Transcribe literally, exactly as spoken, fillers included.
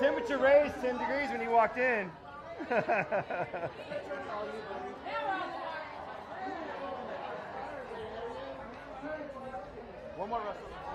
temperature raised ten degrees when he walked in. One more wrestle.